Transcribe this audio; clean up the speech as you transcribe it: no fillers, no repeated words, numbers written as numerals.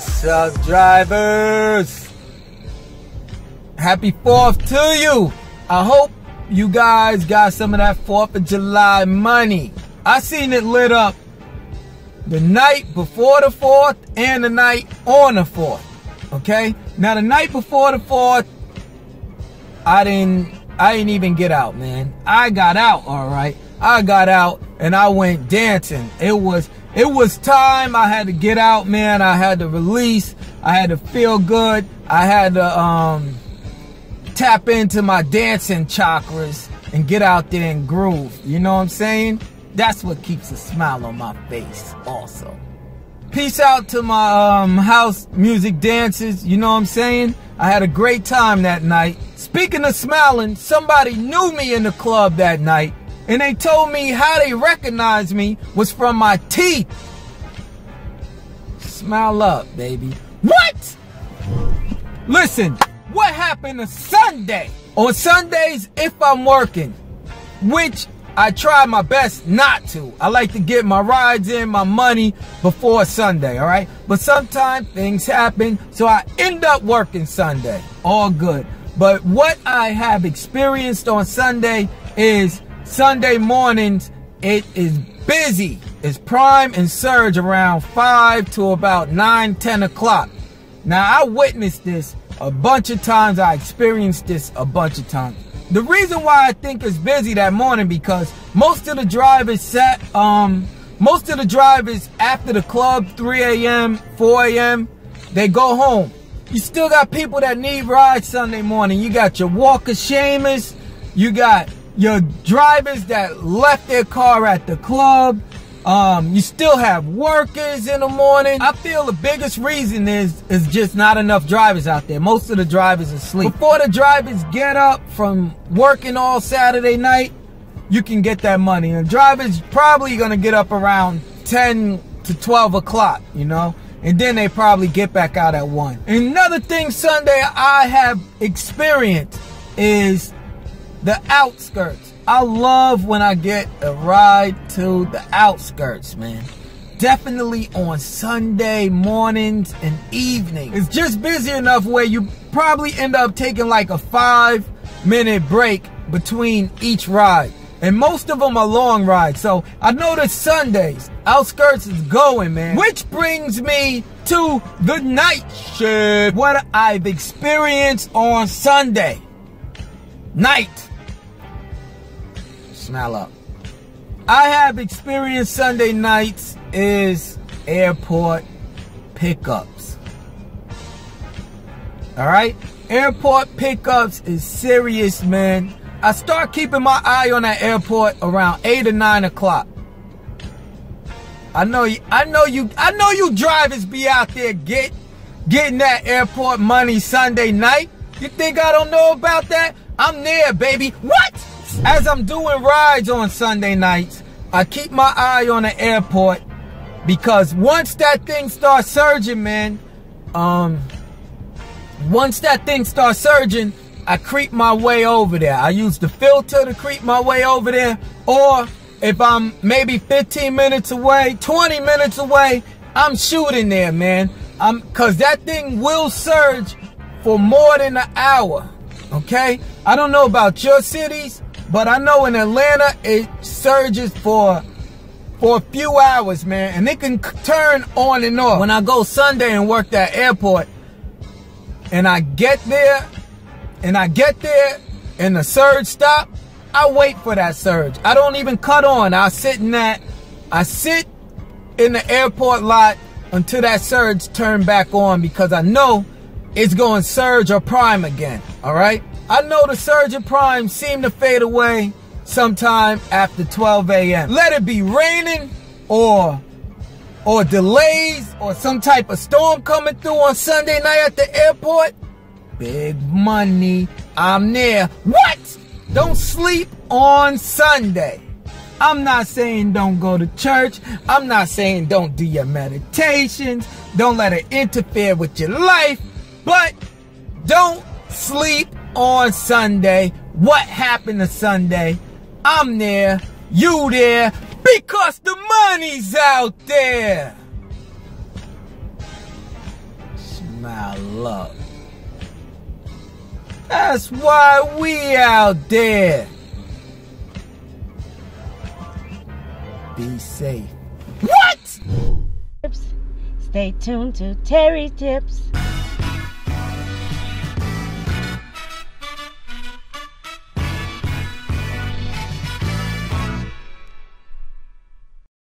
What's up, drivers? Happy 4th to you. I hope you guys got some of that 4th of July money. I seen it lit up the night before the 4th and the night on the 4th. Okay? Now the night before the 4th, I didn't even get out, man. I got out, alright. I got out and I went dancing. It was time. I had to get out, man. I had to release. I had to feel good. I had to tap into my dancing chakras and get out there and groove. You know what I'm saying? That's what keeps a smile on my face also. Peace out to my house music dancers. You know what I'm saying? I had a great time that night. Speaking of smiling, somebody knew me in the club that night. And they told me how they recognized me was from my teeth. Smile up, baby. What? Listen, what happened to Sunday? On Sundays, if I'm working, which I try my best not to. I like to get my rides in, my money before Sunday, all right? But sometimes things happen, so I end up working Sunday. All good. But what I have experienced on Sunday is Sunday mornings, it is busy. It's prime and surge around 5 to about 9, 10 o'clock. Now, I witnessed this a bunch of times. I experienced this a bunch of times. The reason why I think it's busy that morning because most of the drivers after the club, 3 a.m., 4 a.m., they go home. You still got people that need rides Sunday morning. You got your walker shamers. You got your drivers that left their car at the club. You still have workers in the morning. I feel the biggest reason is just not enough drivers out there. Most of the drivers are asleep. Before the drivers get up from working all Saturday night, you can get that money. And drivers probably gonna get up around 10 to 12 o'clock, you know? And then they probably get back out at 1. Another thing Sunday I have experienced is the outskirts. I love when I get a ride to the outskirts, man. Definitely on Sunday mornings and evenings. It's just busy enough where you probably end up taking like a 5-minute break between each ride. And most of them are long rides. So I notice Sundays, outskirts is going, man. Which brings me to the night shift. What I've experienced on Sunday night. Smile up. I have experienced Sunday nights is airport pickups. Alright? Airport pickups is serious, man. I start keeping my eye on that airport around 8 or 9 o'clock. I know you drivers be out there getting that airport money Sunday night. You think I don't know about that? I'm there, baby. What? As I'm doing rides on Sunday nights, I keep my eye on the airport because once that thing starts surging, man, I creep my way over there. I use the filter to creep my way over there. Or if I'm maybe 15 minutes away, 20 minutes away, I'm shooting there, man. Because that thing will surge for more than an hour. Okay, I don't know about your cities, but I know in Atlanta it surges for a few hours, man, and it can turn on and off. When I go Sunday and work that airport, and I get there, and the surge stop, I wait for that surge. I don't even cut on. I sit in the airport lot until that surge turn back on because I know it's going surge or prime again, all right? I know the surge and prime seem to fade away sometime after 12 a.m. Let it be raining or delays or some type of storm coming through on Sunday night at the airport. Big money, I'm there. What? Don't sleep on Sunday. I'm not saying don't go to church. I'm not saying don't do your meditations. Don't let it interfere with your life. But don't sleep on Sunday. What happened to Sunday? I'm there, you there, because the money's out there. love. That's why we out there. Be safe. What? Stay tuned to Terry Tips.